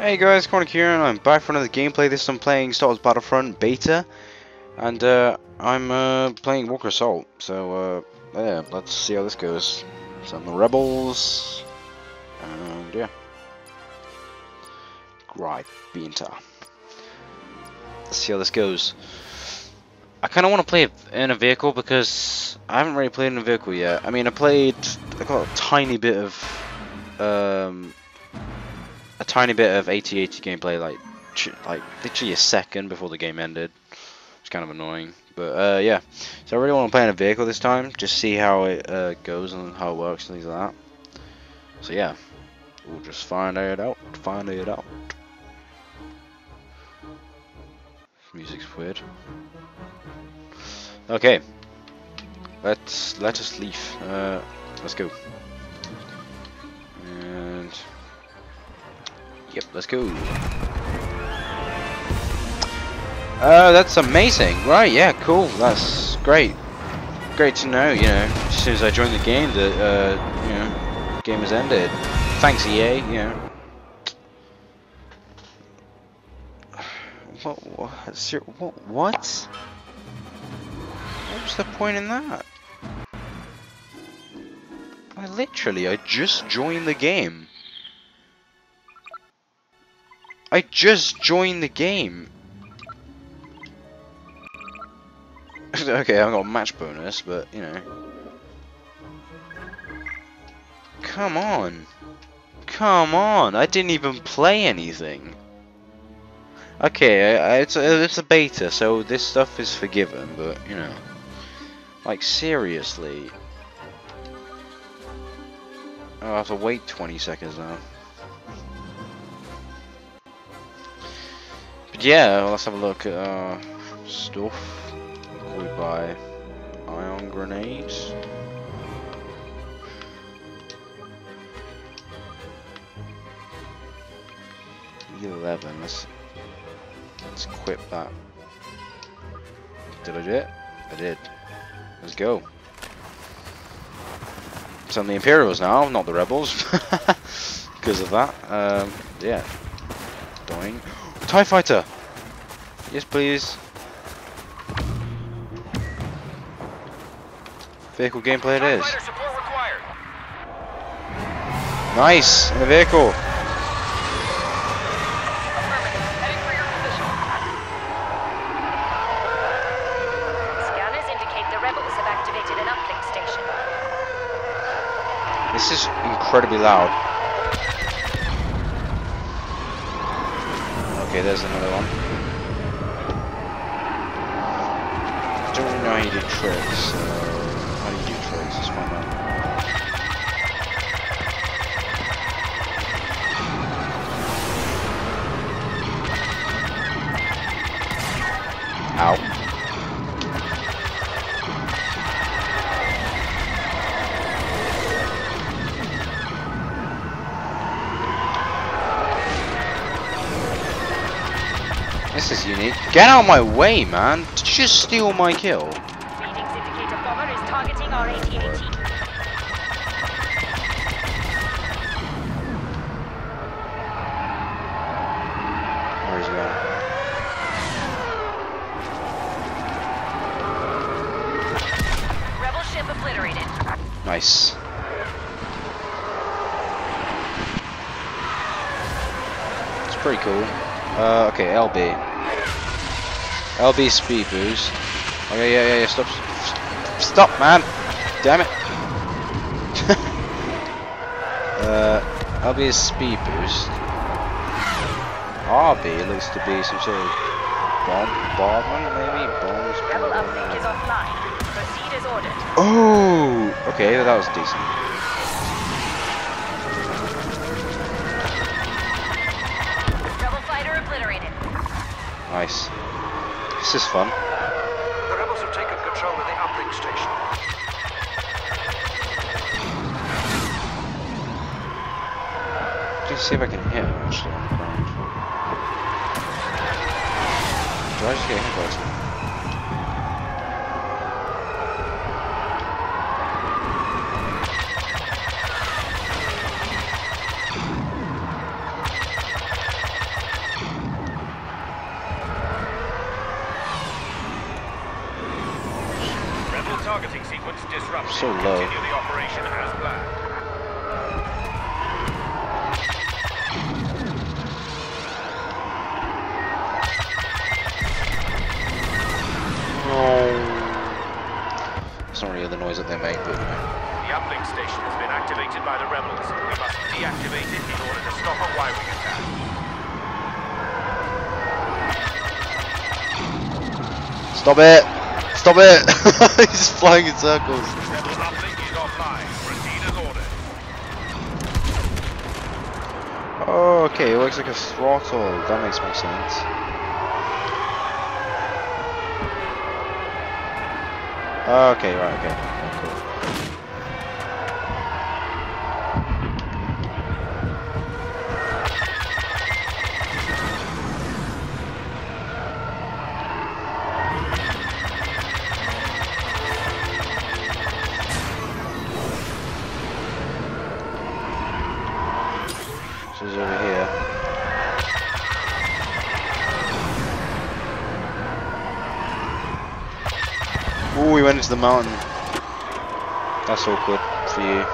Hey guys, Cryonic here, and I'm back for another gameplay. This time I'm playing Star Wars Battlefront Beta, and I'm playing Walker Assault. So yeah, let's see how this goes. Some rebels, and yeah, right, Beta. Let's see how this goes. I kind of want to play in a vehicle because I haven't really played in a vehicle yet. I mean, I got a tiny bit of AT-AT gameplay, like literally a second before the game ended. It's kind of annoying, but yeah. So I really want to play in a vehicle this time, just see how it goes and how it works and things like that. So yeah, we'll just find it out. This music's weird. Okay, let us leave. Let's go. And yep, let's go. That's amazing. Right, yeah, cool. That's great. Great to know, you know, as soon as I joined the game that, you know, game has ended. Thanks, EA, you know. What? What was the point in that? I just joined the game. Okay, I've got a match bonus, but, you know. Come on! I didn't even play anything! Okay, it's a beta, so this stuff is forgiven, but, you know. Like, seriously. Oh, I have to wait 20 seconds now. Yeah, well, let's have a look at our stuff. We buy ion grenades. E11. Let's equip that. Did I do it? I did. Let's go. It's on the Imperials now, not the Rebels, because of that. Yeah. Doing. TIE Fighter! Yes, please. Vehicle gameplay it is. Nice! In the vehicle! Scanners indicate the rebels have activated an uplink station. This is incredibly loud. Okay, there's another one. I don't really know how you do tricks, so how do you do tricks? Let's find out. This is unique. Get out of my way, man! Just steal my kill. Readings indicate a bomber is targeting our AT-AT. Where's he going? Rebel ship obliterated. Nice. It's pretty cool. Okay, LB speed boost. Okay, yeah, stop, man! Damn it! LB is speed boost. RB looks to be some sort of bombardment, maybe? Bombs. Rebel uplink is offline. Proceed as ordered. Oh! Okay, well, that was decent. Nice. This is fun. The rebels have taken control of the uplink station. Let's see if I can hit him actually on the ground. Do I just get hit by something? so low. Continue the operation as planned. It's not really the noise that they make, but you know. The uplink station has been activated by the rebels. We must deactivate it in order to stop a Y-Wing attack. Stop it! Stop it! He's just flying in circles. Rebel uplink is offline. Proceed as ordered. Oh, okay, it works like a throttle. That makes more sense. Okay, right, okay. Cool. This is over here. Ooh, we went into the mountain. That's awkward for you.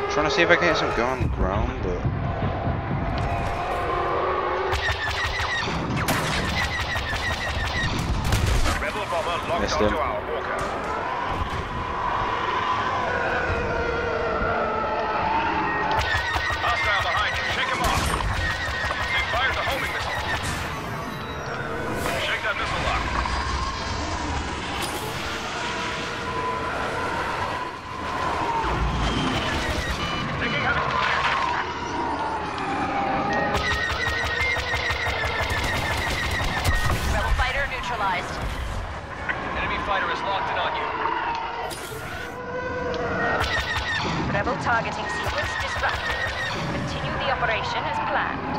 I'm trying to see if I can get some gun ground, but a rebel bomber locked missed onto him. Our walker. Hostile behind you, shake him off. They fired the homing missile. That missile lock. Taking heavy. Rebel fighter neutralized. Enemy fighter is locked in on you. Rebel targeting sequence disrupted. Continue the operation as planned.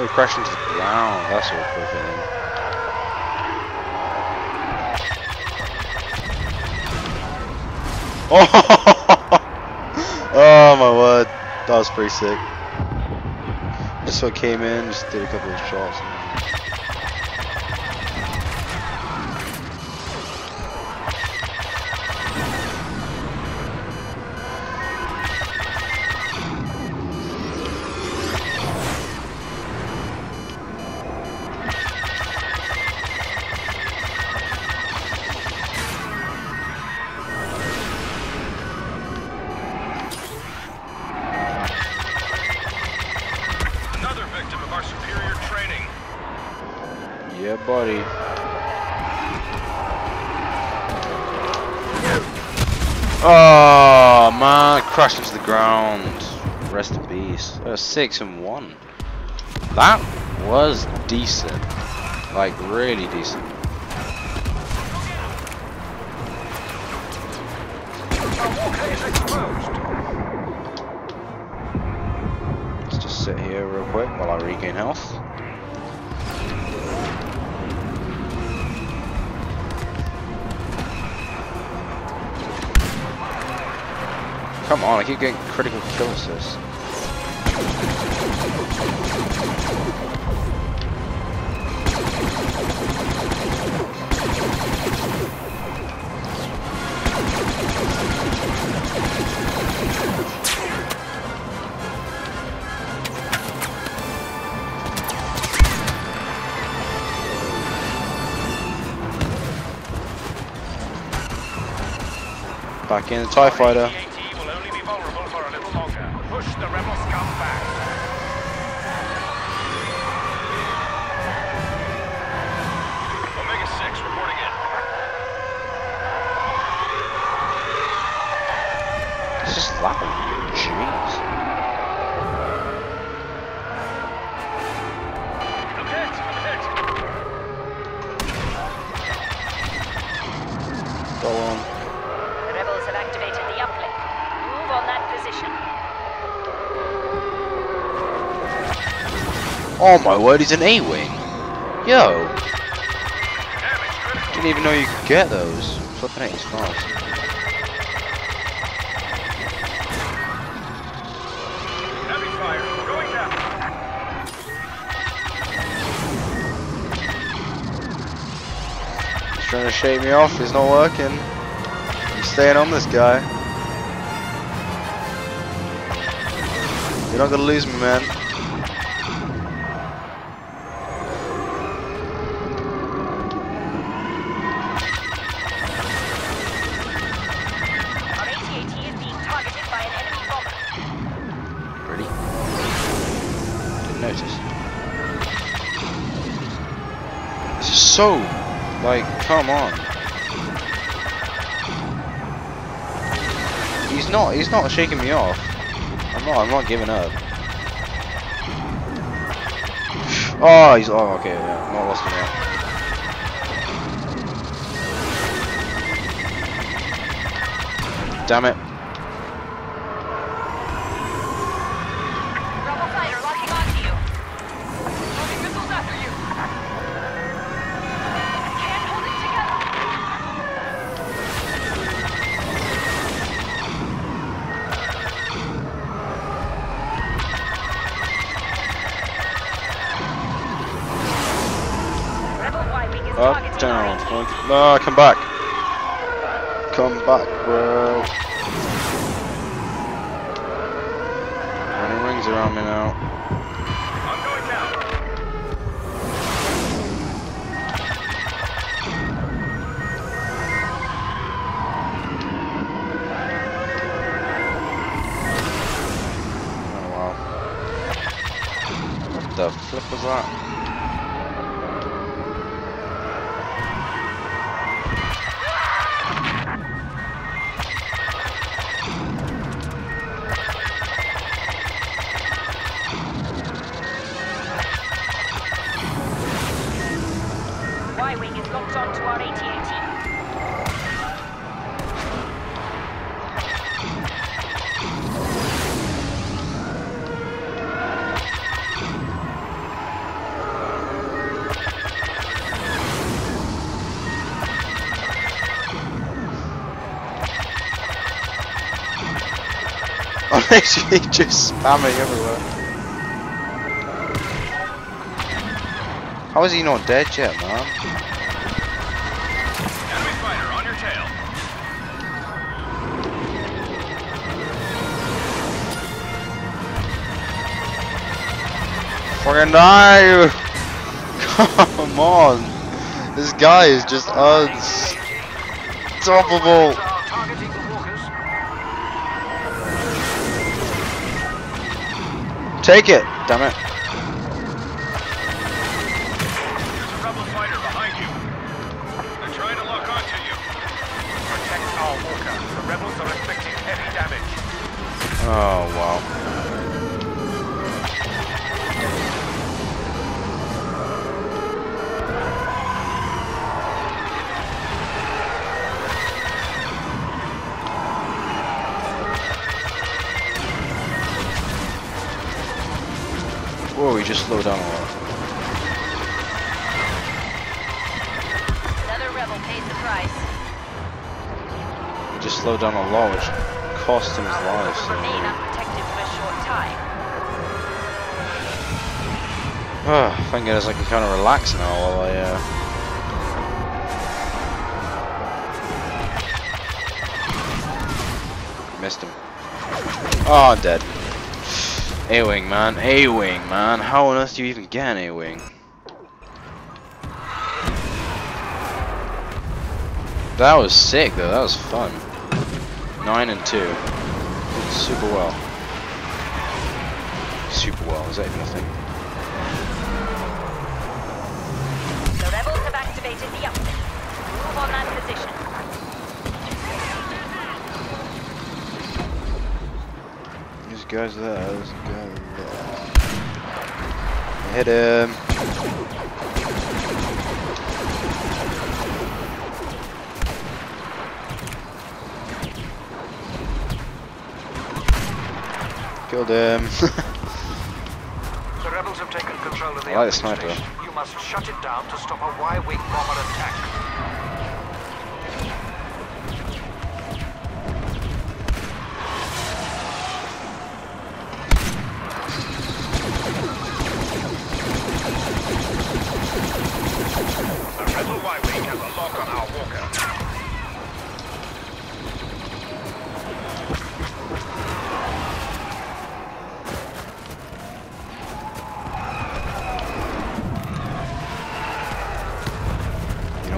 We crashed into the ground, that's all cool thing. Oh! Oh my word, that was pretty sick. Just so I came in, just did a couple of shots. Yeah, buddy. Oh man, crashed into the ground. Rest in peace. 6-1. That was decent. Like, really decent. Let's just sit here real quick while I regain health. Come on, I keep getting critical kill assists. Back in the TIE Fighter. Push the rebel scum back. Omega 6 reporting in. It's just loud. Jeez. I'm hit. Go on. The rebels have activated the uplink. Move on that position. Oh my word, he's an A-Wing! Yo! Didn't even know you could get those. Flippin' it, he's fast. He's trying to shake me off. He's not working. I'm staying on this guy. You're not gonna lose me, man. Our AT-AT is being targeted by an enemy bomber. Ready? Didn't notice. This is so... like, come on. He's not shaking me off. I'm not giving up. Oh, okay, yeah, I'm not lost him yet. Damn it. Rebel fighter locking onto you. Loading missiles after you. Can't hold it together. Up, down, no, come back, bro. Running rings around me now. I'm going down. Oh wow! What the flip was that? Y-Wing is locked onto our AT-AT. I'm actually just spamming everywhere. How is he not dead yet, man? Enemy fighter on your tail. Fucking die! Come on! This guy is just unstoppable! Take it! Damn it! Oh wow. Whoa, we just slowed down a lot. Another rebel paid the price. We just slowed down a lot, which cost him his life, so... oh, thank goodness I can kind of relax now while I, missed him. Oh, I'm dead. A-Wing, man. A-Wing, man. How on earth do you even get an A-Wing? That was sick, though. That was fun. 9 and 2. Did super well. Super well, is that even a thing? The rebels have activated the update. Move on that position. These guys there, there's a guy there. Hit him. Killed him. The rebels have taken control of the other sniper. You must shut it down to stop a Y-Wing bomber attack. The rebel Y-Wing has a lock on our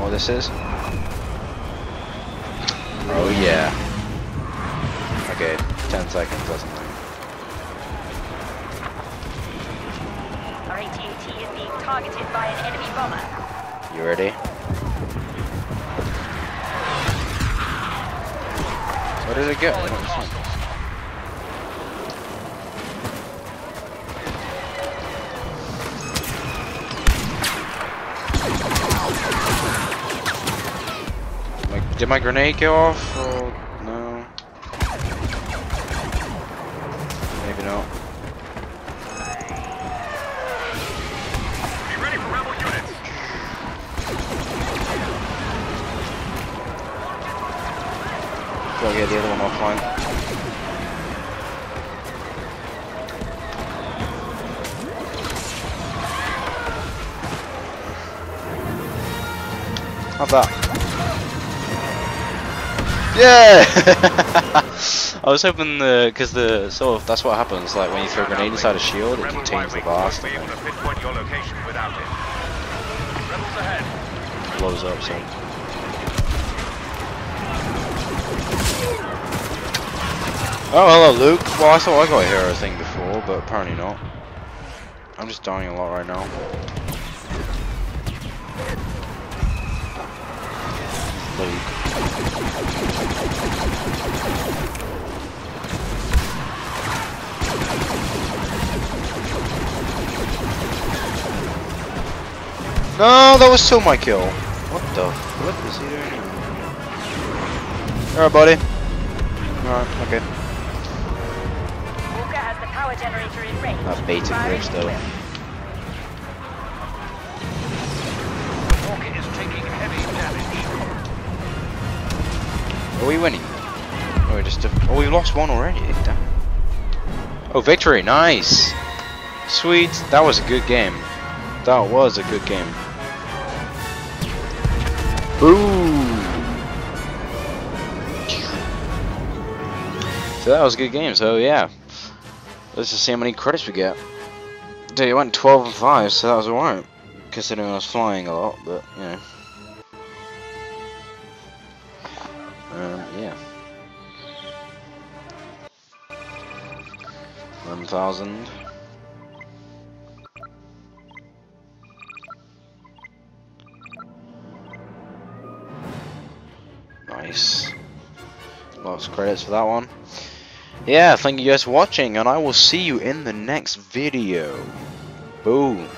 what this is? Oh yeah. Okay, 10 seconds, that's annoying. Our AT-AT is being targeted by an enemy bomber. You ready? Where does it go? Oh, did my grenade go off? Oh, no. Maybe not. Be ready for rebel units. Go get the other one offline. How's that? Yeah! I was hoping the, because the sort of that's what happens. Like when you throw a grenade inside a shield, it contains the blast. And then blows up. So. Oh, hello, Luke. Well, I thought I got a hero thing before, but apparently not. I'm just dying a lot right now. Luke. No, that was still my kill. What the flip is he doing? Alright, buddy. Alright, okay. Walker has the power generator in range. That baited bridge though. Walker is taking heavy damage. Are we winning? Oh, we just we've lost one already. Damn. Oh, victory, nice! Sweet, that was a good game. That was a good game. Ooh. So that was a good game, so yeah. Let's just see how many credits we get. Dude, it went 12 and 5, so that was alright. Considering I was flying a lot, but you know. Yeah. 1,000. Nice. Lots of credits for that one. Yeah, thank you guys for watching, and I will see you in the next video. Boom.